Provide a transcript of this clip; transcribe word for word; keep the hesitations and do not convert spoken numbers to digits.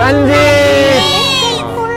Ranjit.